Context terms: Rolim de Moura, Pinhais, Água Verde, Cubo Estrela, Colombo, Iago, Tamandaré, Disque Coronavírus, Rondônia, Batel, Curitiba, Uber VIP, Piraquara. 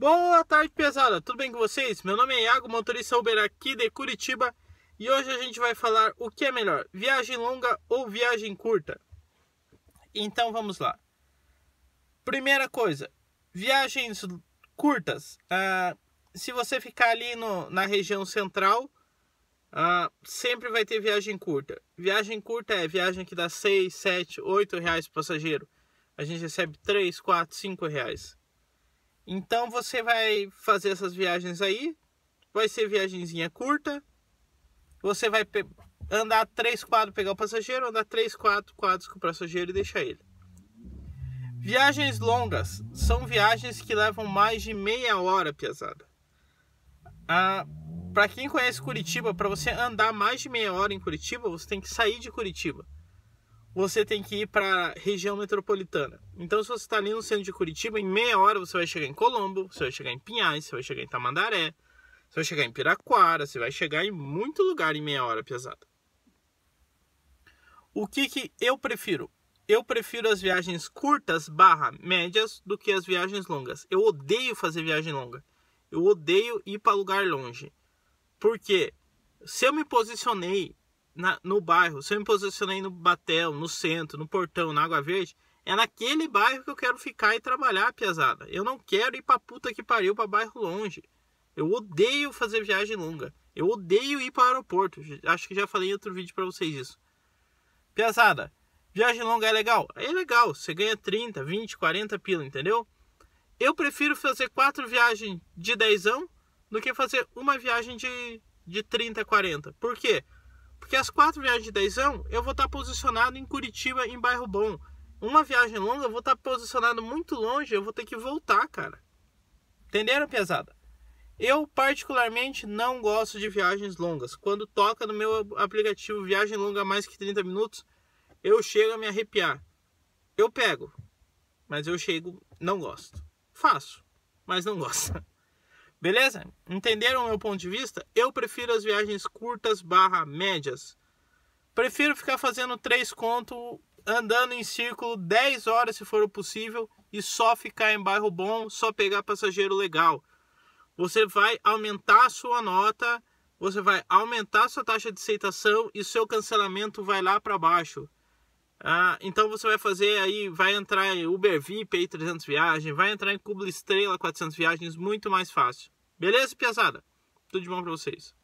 Boa tarde, pesada, tudo bem com vocês? Meu nome é Iago, motorista Uber aqui de Curitiba, e hoje a gente vai falar o que é melhor, viagem longa ou viagem curta. Então vamos lá. Primeira coisa, viagens curtas. Se você ficar ali na região central, sempre vai ter viagem curta. Viagem curta é viagem que dá 6, 7, 8 reais pro passageiro. A gente recebe 3, 4, 5 reais. Então você vai fazer essas viagens aí, vai ser viagenzinha curta, você vai andar 3 quadros, pegar o passageiro, andar 3, 4 quadros com o passageiro e deixar ele. Viagens longas, são viagens que levam mais de meia hora, pesada. Para quem conhece Curitiba, para você andar mais de meia hora em Curitiba, você tem que sair de Curitiba. Você tem que ir para a região metropolitana. Então, se você está ali no centro de Curitiba, em meia hora você vai chegar em Colombo, você vai chegar em Pinhais, você vai chegar em Tamandaré, você vai chegar em Piraquara, você vai chegar em muito lugar em meia hora, pesada. O que eu prefiro? Eu prefiro as viagens curtas / médias do que as viagens longas. Eu odeio fazer viagem longa. Eu odeio ir para lugar longe. Porque se eu me posicionei no bairro, se eu me posicionei no Batel, no centro, no portão, na Água Verde, é naquele bairro que eu quero ficar e trabalhar, pesada. Eu não quero ir pra puta que pariu, pra bairro longe. Eu odeio fazer viagem longa. Eu odeio ir para o aeroporto. Acho que já falei em outro vídeo pra vocês isso. Pesada, viagem longa é legal? É legal, você ganha 30, 20, 40 pila, entendeu? Eu prefiro fazer 4 viagens de 10ão do que fazer uma viagem de 30, 40. Por quê? Porque as 4 viagens de 10ão eu vou estar posicionado em Curitiba, em bairro bom. Uma viagem longa eu vou estar posicionado muito longe, eu vou ter que voltar, cara. Entenderam, pesada? Eu particularmente não gosto de viagens longas. Quando toca no meu aplicativo viagem longa mais que 30 minutos, eu chego a me arrepiar. Eu pego, mas eu chego, não gosto. Faço, mas não gosto. Beleza? Entenderam o meu ponto de vista? Eu prefiro as viagens curtas / médias. Prefiro ficar fazendo 3 conto, andando em círculo 10 horas se for o possível e só ficar em bairro bom, só pegar passageiro legal. Você vai aumentar a sua nota, você vai aumentar a sua taxa de aceitação e seu cancelamento vai lá para baixo. Então você vai fazer aí, vai entrar em Uber VIP aí 300 viagens, vai entrar em Cubo Estrela 400 viagens, muito mais fácil. Beleza, pesada? Tudo de bom pra vocês.